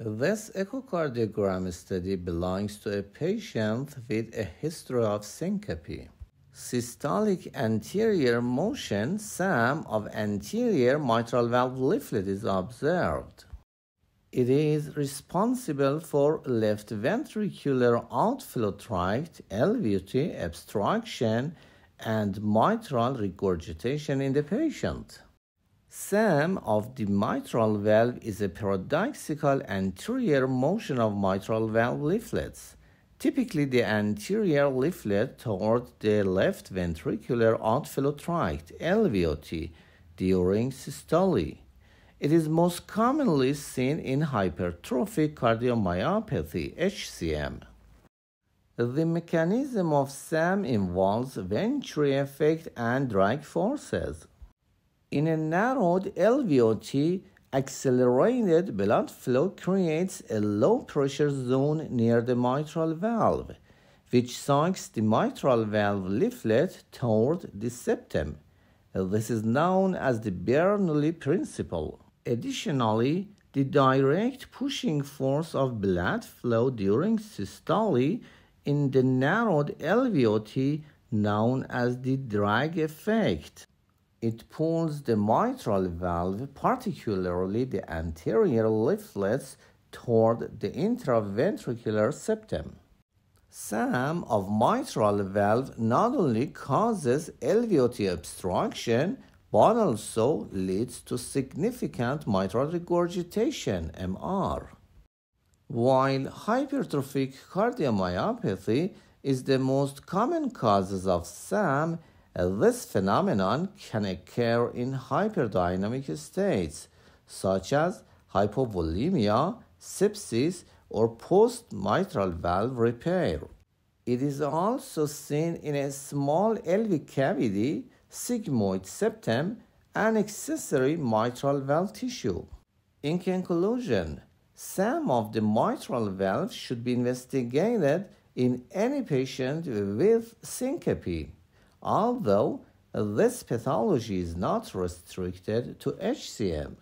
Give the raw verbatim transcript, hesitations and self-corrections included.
This echocardiogram study belongs to a patient with a history of syncope. Systolic anterior motion, SAM, of anterior mitral valve leaflet is observed. It is responsible for left ventricular outflow tract, L V T, obstruction, and mitral regurgitation in the patient. SAM of the mitral valve is a paradoxical anterior motion of mitral valve leaflets. Typically, the anterior leaflet toward the left ventricular outflow tract, L V O T, during systole. It is most commonly seen in hypertrophic cardiomyopathy, H C M. The mechanism of SAM involves venturi effect and drag forces. In a narrowed L V O T, accelerated blood flow creates a low-pressure zone near the mitral valve, which sucks the mitral valve leaflet toward the septum. This is known as the Bernoulli principle. Additionally, the direct pushing force of blood flow during systole in the narrowed L V O T, known as the drag effect. It pulls the mitral valve, particularly the anterior leaflets, toward the intraventricular septum. SAM of mitral valve not only causes L V O T obstruction, but also leads to significant mitral regurgitation, M R. While hypertrophic cardiomyopathy is the most common causes of SAM, this phenomenon can occur in hyperdynamic states, such as hypovolemia, sepsis, or post-mitral valve repair. It is also seen in a small L V cavity, sigmoid septum, and accessory mitral valve tissue. In conclusion, SAM of the mitral valve should be investigated in any patient with syncope. Although this pathology is not restricted to H C M.